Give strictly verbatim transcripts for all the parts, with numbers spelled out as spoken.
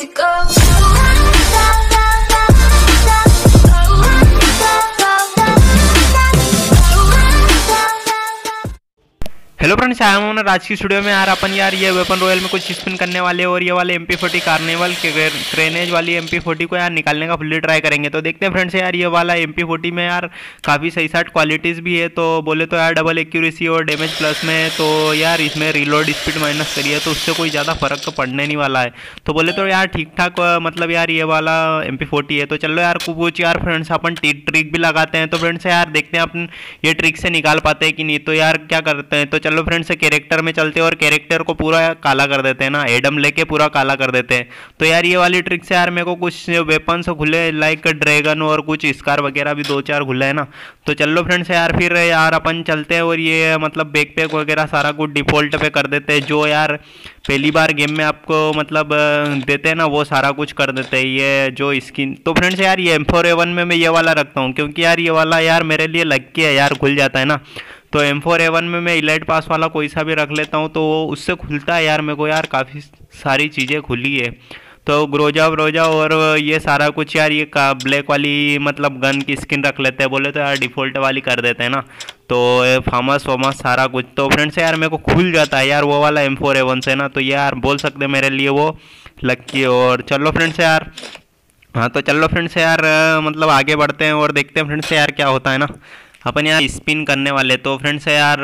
years ago. Hello friends, आया हूँ आज की स्टूडियो में। यार अपन यार ये वेपन रॉयल में कुछ स्पिन करने वाले हैं और ये वाले एम पी फोर्टी कार्निवल क्रैनेज वाली एम पी फोर्टी को यार निकालने का फुल्ली ट्राई करेंगे। तो देखते हैं फ्रेंड्स, यार ये वाला एम पी फोर्टी में यार काफ़ी सही साठ क्वालिटीज़ भी है। तो बोले तो यार डबल एक्यूरेसी और डैमेज प्लस में है। तो यार इसमें रीलोड स्पीड माइनस करिए तो उससे कोई ज़्यादा फर्क पड़ने नहीं वाला है। तो बोले तो यार ठीक ठाक, मतलब यार ये वाला एम पी फोर्टी है। तो चलो यार कुछ यार फ्रेंड्स अपन ट्रिक भी लगाते हैं। तो फ्रेंड्स यार देखते हैं अपन ये ट्रिक से निकाल पाते हैं कि नहीं। तो यार क्या करते हैं, तो चलो फ्रेंड्स कैरेक्टर में चलते हैं और कैरेक्टर को पूरा काला कर देते हैं ना, एडम लेके पूरा काला कर देते हैं। तो यार ये वाली ट्रिक से यार मेरे को कुछ वेपन्स खुले लाइक ड्रैगन और कुछ स्कार वगैरह भी दो चार खुले हैं ना। तो चलो फ्रेंड्स यार फिर यार अपन चलते हैं और ये मतलब बैकपैक वगैरह सारा कुछ डिफ़ॉल्ट पे कर देते हैं। जो यार पहली बार गेम में आपको मतलब देते हैं ना वो सारा कुछ कर देते हैं ये जो स्किन। तो फ्रेंड्स यार ये एम फोर ए वन में मैं ये वाला रखता हूँ क्योंकि यार ये वाला यार मेरे लिए लकी है यार, खुल जाता है ना। तो एम फोर ए वन में मैं इलाइट पास वाला कोई सा भी रख लेता हूँ तो उससे खुलता है यार मेरे को, यार काफ़ी सारी चीज़ें खुली है। तो ग्रोजा ब्रोजा और ये सारा कुछ यार ये का ब्लैक वाली मतलब गन की स्किन रख लेते हैं, बोले तो यार डिफ़ॉल्ट वाली कर देते हैं ना। तो फामस वामस सारा कुछ तो फ्रेंड्स यार मेरे को खुल जाता है यार वो वाला एम फोर ए वन से ना। तो यार बोल सकते हैं मेरे लिए वो लकी। और चलो फ्रेंड्स यार, हाँ तो चलो फ्रेंड्स यार मतलब आगे बढ़ते हैं और देखते हैं फ्रेंड्स यार क्या होता है ना। अपन यार स्पिन करने वाले। तो फ्रेंड्स यार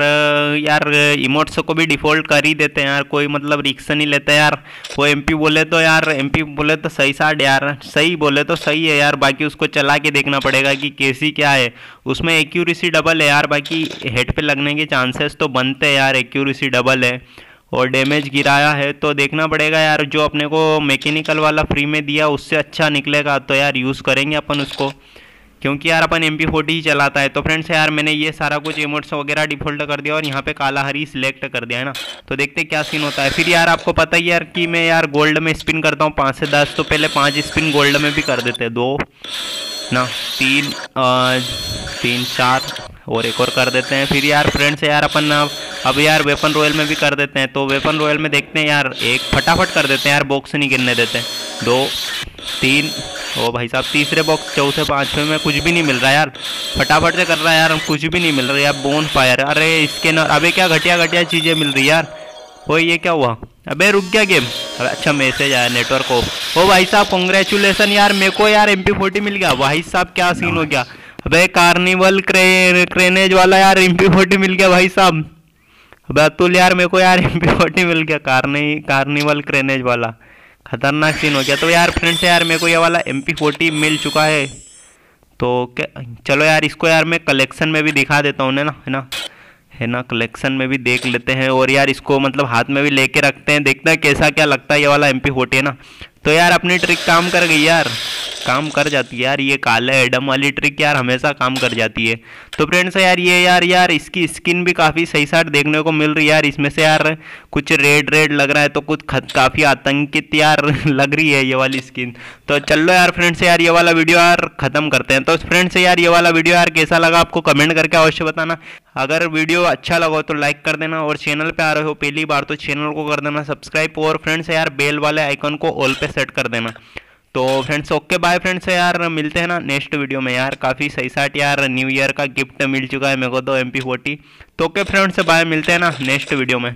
यार इमोट्स को भी डिफ़ॉल्ट कर ही देते हैं यार, कोई मतलब रिक्स नहीं लेते यार। वो एमपी बोले तो यार एमपी बोले तो सही साठ यार सही बोले तो सही है यार, बाकी उसको चला के देखना पड़ेगा कि कैसी क्या है। उसमें एक्यूरेसी डबल है यार, बाकी हेड पे लगने के चांसेस तो बनते हैं यार, एक्यूरेसी डबल है और डैमेज गिराया है। तो देखना पड़ेगा यार, जो अपने को मैकेनिकल वाला फ्री में दिया उससे अच्छा निकलेगा तो यार यूज़ करेंगे अपन उसको, क्योंकि यार अपन एम पी फोर्टी ही चलाता है। तो फ्रेंड्स यार मैंने ये सारा कुछ इमोट्स वगैरह डिफ़ॉल्ट कर दिया और यहाँ पे काला हरी सिलेक्ट कर दिया है ना। तो देखते हैं क्या सीन होता है। फिर यार आपको पता ही यार कि मैं यार गोल्ड में स्पिन करता हूँ पाँच से दस, तो पहले पाँच स्पिन गोल्ड में भी कर देते हैं, दो ना तीन आ, तीन चार और एक और कर देते हैं। फिर यार फ्रेंड्स यार अपन अब यार वेपन रॉयल में भी कर देते हैं। तो वेपन रॉयल में देखते हैं यार, एक फटाफट कर देते हैं यार, बॉक्स नहीं गिरने देते, दो तीन, ओ भाई साहब तीसरे बॉक्स चौथे पाँचवें में कुछ भी नहीं मिल रहा यार, फटाफट से कर रहा है यार, कुछ भी नहीं मिल रहा है यार। बोन फायर, अरे स्कैनर, अबे क्या घटिया घटिया चीज़ें मिल रही यार। ओ ये क्या हुआ, अबे रुक गया गेम, अच्छा मैसेज आया नेटवर्क ऑफ। ओ भाई साहब कॉन्ग्रेचुलेसन यार, मेरे को यार एम पी फोर्टी मिल गया। भाई साहब क्या सीन हो गया, अबे कार्निवल क्रैनेज वाला यार एम पी फोर्टी मिल गया भाई साहब। अबे अतुल यार मेरे को यार एम पी फोर्टी मिल गया, कार्नी कार्निवल क्रैनेज वाला खतरनाक सीन हो गया। तो यार फ्रेंड्स यार मेरे को ये वाला एम पी फोर्टी मिल चुका है। तो क्या चलो यार इसको यार मैं कलेक्शन में भी दिखा देता हूँ ना, है ना है ना कलेक्शन में भी देख लेते हैं। और यार इसको मतलब हाथ में भी लेके रखते हैं, देखते हैं कैसा क्या लगता है ये वाला एम पी फोर्टी, है ना। तो यार अपनी ट्रिक काम कर गई यार, काम कर जाती है यार ये काले एडम वाली ट्रिक यार, हमेशा काम कर जाती है। तो फ्रेंड्स यार ये यार यार इसकी स्किन भी काफ़ी सही साठ देखने को मिल रही है यार। इसमें से यार कुछ रेड रेड लग रहा है तो कुछ काफ़ी आतंकित यार लग रही है ये वाली स्किन। तो चलो यार फ्रेंड्स यार ये वाला वीडियो यार ख़त्म करते हैं। तो फ्रेंड्स यार ये वाला वीडियो यार कैसा लगा आपको कमेंट करके अवश्य बताना। अगर वीडियो अच्छा लगा हो तो लाइक कर देना और चैनल पे आ रहे हो पहली बार तो चैनल को कर देना सब्सक्राइब। और फ्रेंड्स यार बेल वाले आइकन को ऑल पे सेट कर देना। तो फ्रेंड्स ओके बाय फ्रेंड्स यार, मिलते हैं ना नेक्स्ट वीडियो में। यार काफ़ी सही साठ यार न्यू ईयर का गिफ्ट मिल चुका है मेरे को तो एम पी फोर्टी। तो ओके फ्रेंड्स बाय, मिलते हैं ना नेक्स्ट वीडियो में।